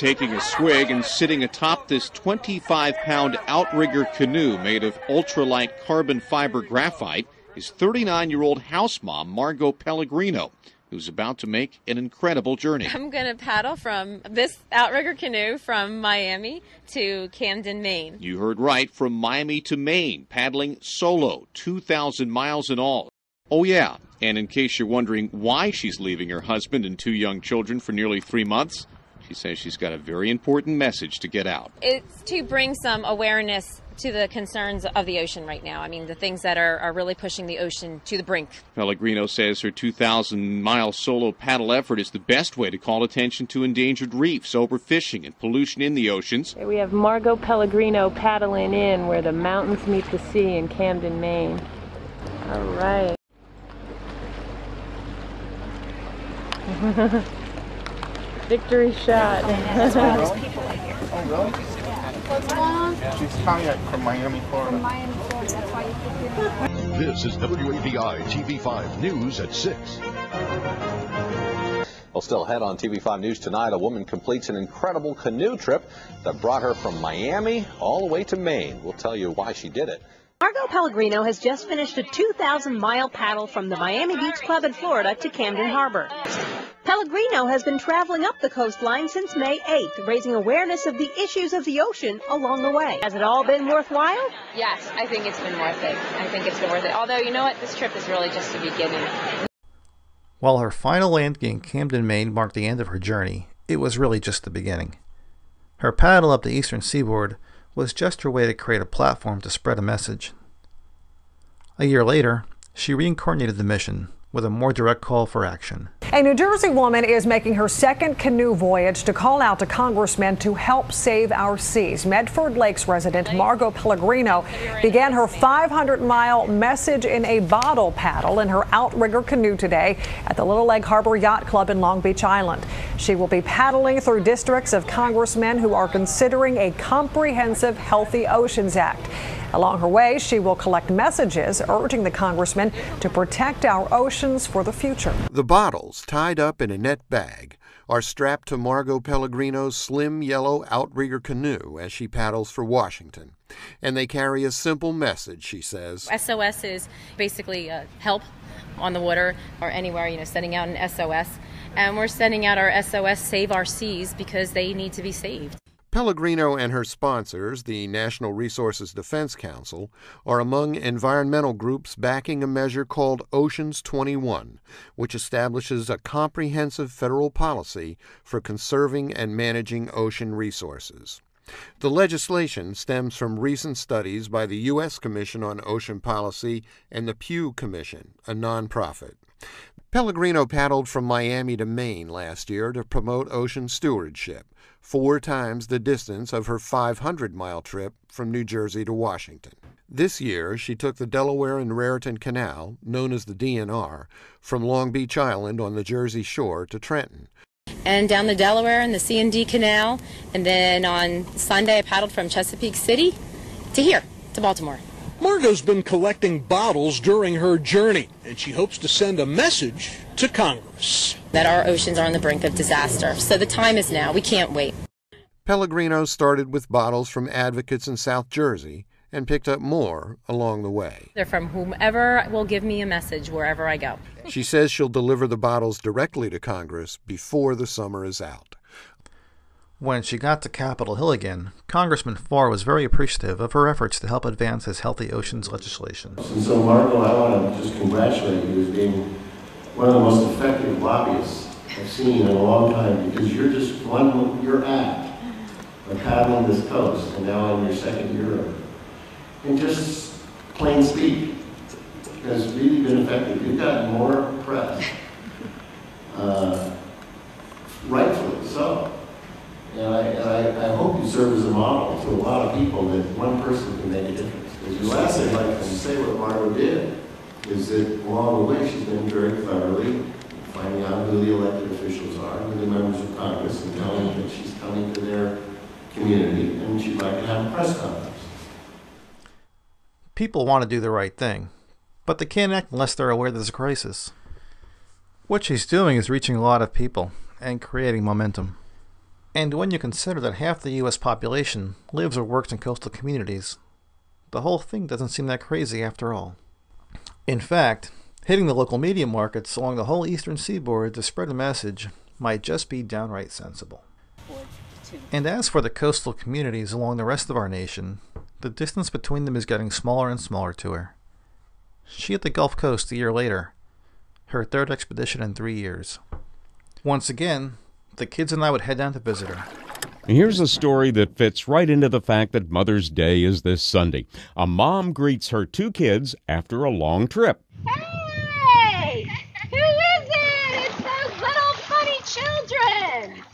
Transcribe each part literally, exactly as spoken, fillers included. taking a swig and sitting atop this twenty-five pound outrigger canoe made of ultralight carbon fiber graphite is thirty-nine-year-old house mom Margo Pellegrino, who's about to make an incredible journey. I'm going to paddle from this outrigger canoe from Miami to Camden, Maine. You heard right, from Miami to Maine, paddling solo, two thousand miles in all. Oh yeah, and in case you're wondering why she's leaving her husband and two young children for nearly three months, she says she's got a very important message to get out. It's to bring some awareness to the concerns of the ocean right now. I mean, the things that are, are really pushing the ocean to the brink. Pellegrino says her two thousand mile solo paddle effort is the best way to call attention to endangered reefs, overfishing, and pollution in the oceans. We have Margo Pellegrino paddling in where the mountains meet the sea in Camden, Maine. All right. Victory shot. Oh, really? She's kayak from Miami, Florida. From Miami, Florida. That's why you took your... This is W A V I T V five News at six. Well, still ahead on T V five News tonight, a woman completes an incredible canoe trip that brought her from Miami all the way to Maine. We'll tell you why she did it. Margo Pellegrino has just finished a two thousand mile paddle from the Miami Beach Club in Florida to Camden Harbor. Pellegrino has been traveling up the coastline since May eighth, raising awareness of the issues of the ocean along the way. Has it all been worthwhile? Yes, I think it's been worth it. I think it's been worth it. Although, you know what, this trip is really just the beginning. While her final landing in Camden, Maine marked the end of her journey, it was really just the beginning. Her paddle up the eastern seaboard was just her way to create a platform to spread a message. A year later, she reincarnated the mission with a more direct call for action. A New Jersey woman is making her second canoe voyage to call out to congressmen to help save our seas. Medford Lakes resident Margo Pellegrino began her five hundred mile message in a bottle paddle in her outrigger canoe today at the Little Egg Harbor Yacht Club in Long Beach Island. She will be paddling through districts of congressmen who are considering a comprehensive Healthy Oceans Act. Along her way, she will collect messages urging the congressmen to protect our oceans for the future. The bottles, tied up in a net bag, are strapped to Margo Pellegrino's slim yellow outrigger canoe as she paddles for Washington. And they carry a simple message, she says. S O S is basically uh, help on the water or anywhere, you know, sending out an S O S. And we're sending out our S O S, Save Our Seas, because they need to be saved. Pellegrino and her sponsors, the National Resources Defense Council, are among environmental groups backing a measure called Oceans twenty-one, which establishes a comprehensive federal policy for conserving and managing ocean resources. The legislation stems from recent studies by the U S Commission on Ocean Policy and the Pew Commission, a nonprofit. Pellegrino paddled from Miami to Maine last year to promote ocean stewardship, four times the distance of her five hundred mile trip from New Jersey to Washington. This year, she took the Delaware and Raritan Canal, known as the D N R, from Long Beach Island on the Jersey shore to Trenton. And down the Delaware and the C and D Canal, and then on Sunday I paddled from Chesapeake City to here, to Baltimore. Margo's been collecting bottles during her journey, and she hopes to send a message to Congress that our oceans are on the brink of disaster. So the time is now. We can't wait. Pellegrino started with bottles from advocates in South Jersey and picked up more along the way. They're from whomever will give me a message wherever I go. She says she'll deliver the bottles directly to Congress before the summer is out. When she got to Capitol Hill again, Congressman Farr was very appreciative of her efforts to help advance his Healthy Oceans legislation. And so, Margo, I want to just congratulate you as being one of the most effective lobbyists I've seen in a long time, because you're just one, your act of paddling this coast, and now in your second year of it. And just plain speak has really been effective. You've got more press, uh, rightfully so. And I, I, I hope you serve as a model to a lot of people that one person can make a difference. As you last thing I'd like to say what Margo did is that along the way she's been very thoroughly finding out who the elected officials are, who the members of Congress, and telling them that she's coming to their community and she'd like to have a press conference. People want to do the right thing, but they can't act unless they're aware there's a crisis. What she's doing is reaching a lot of people and creating momentum. And when you consider that half the U S population lives or works in coastal communities, the whole thing doesn't seem that crazy after all. In fact, hitting the local media markets along the whole eastern seaboard to spread a message might just be downright sensible. And as for the coastal communities along the rest of our nation, the distance between them is getting smaller and smaller to her. She hit the Gulf Coast a year later, her third expedition in three years. Once again, the kids and I would head down to visit her. Here's a story that fits right into the fact that Mother's Day is this Sunday. A mom greets her two kids after a long trip. Hey! Who is it? It's those little funny children!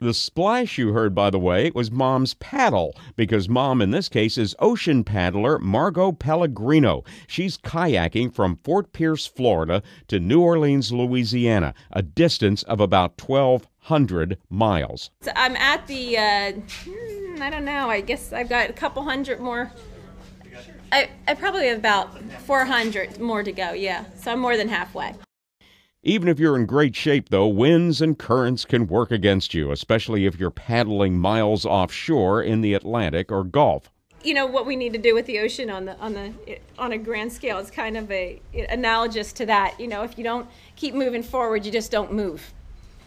The splash you heard, by the way, was Mom's paddle, because Mom in this case is ocean paddler Margo Pellegrino. She's kayaking from Fort Pierce, Florida to New Orleans, Louisiana, a distance of about twelve hundred miles. So I'm at the, uh, I don't know, I guess I've got a couple hundred more. I, I probably have about four hundred more to go, yeah, so I'm more than halfway. Even if you're in great shape, though, winds and currents can work against you, especially if you're paddling miles offshore in the Atlantic or Gulf. You know, what we need to do with the ocean on the on the on a grand scale is kind of a analogous to that. You know, if you don't keep moving forward, you just don't move.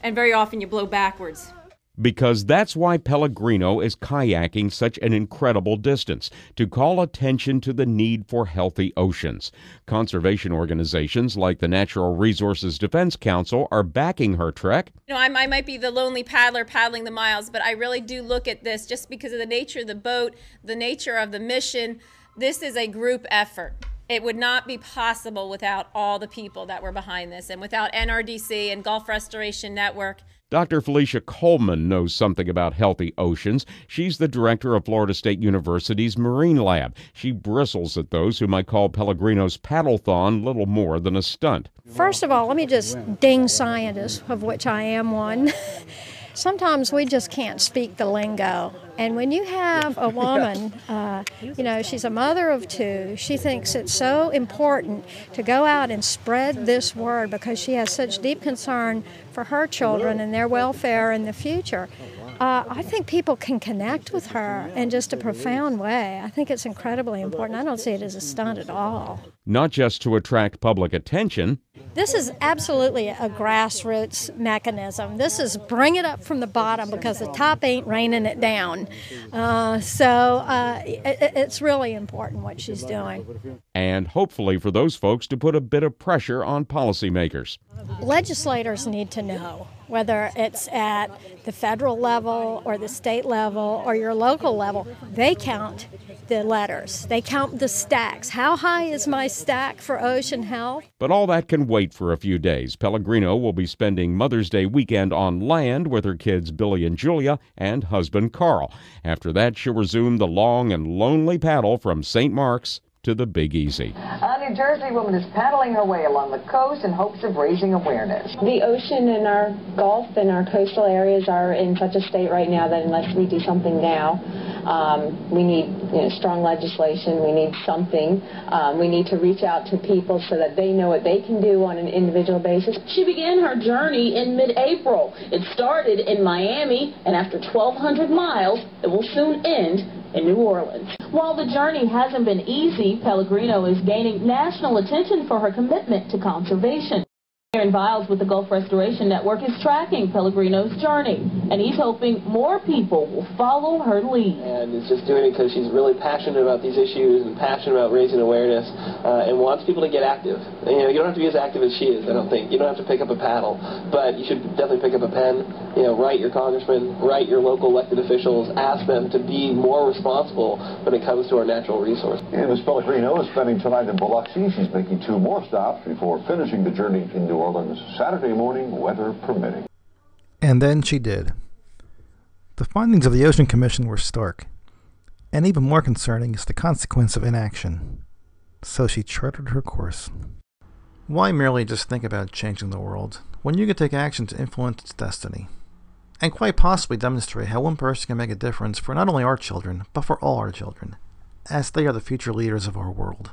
And very often you blow backwards. Because that's why Pellegrino is kayaking such an incredible distance, to call attention to the need for healthy oceans. Conservation organizations like the Natural Resources Defense Council are backing her trek. You know, I, I might be the lonely paddler paddling the miles, but I really do look at this just because of the nature of the boat, the nature of the mission. This is a group effort. It would not be possible without all the people that were behind this and without N R D C and Gulf Restoration Network. Doctor Felicia Coleman knows something about healthy oceans. She's the director of Florida State University's Marine Lab. She bristles at those who might call Pellegrino's paddle-thon little more than a stunt. First of all, let me just ding scientists, of which I am one. Sometimes we just can't speak the lingo. And when you have a woman, uh, you know, she's a mother of two, she thinks it's so important to go out and spread this word because she has such deep concern for her children and their welfare in the future. Uh, I think people can connect with her in just a profound way. I think it's incredibly important. I don't see it as a stunt at all. Not just to attract public attention. This is absolutely a grassroots mechanism. This is bring it up from the bottom because the top ain't raining it down. Uh, so uh, it, it's really important what she's doing. And hopefully for those folks to put a bit of pressure on policymakers. Legislators need to know, whether it's at the federal level or the state level or your local level, they count the letters. They count the stacks. How high is my stack for ocean health? But all that can wait for a few days. Pellegrino will be spending Mother's Day weekend on land with her kids Billy and Julia and husband Carl. After that, she'll resume the long and lonely paddle from Saint Mark's to the Big Easy. A New Jersey woman is paddling her way along the coast in hopes of raising awareness. The ocean and our Gulf and our coastal areas are in such a state right now that unless we do something now, um, we need you know, strong legislation, we need something. Um, we need to reach out to people so that they know what they can do on an individual basis. She began her journey in mid-April. It started in Miami, and after twelve hundred miles, it will soon end in New Orleans. While the journey hasn't been easy, Pellegrino is gaining national attention for her commitment to conservation. Aaron Viles with the Gulf Restoration Network is tracking Pellegrino's journey, and he's hoping more people will follow her lead. And it's just doing it because she's really passionate about these issues and passionate about raising awareness uh, and wants people to get active. And, you know, you don't have to be as active as she is, I don't think. You don't have to pick up a paddle, but you should definitely pick up a pen, you know, write your congressman, write your local elected officials, ask them to be more responsible when it comes to our natural resource. And Miz Pellegrino is spending tonight in Biloxi. She's making two more stops before finishing the journey in New Orleans, Saturday morning, weather permitting. And then she did. The findings of the Ocean Commission were stark, and even more concerning is the consequence of inaction. So she charted her course. Why merely just think about changing the world when you could take action to influence its destiny, and quite possibly demonstrate how one person can make a difference for not only our children, but for all our children, as they are the future leaders of our world.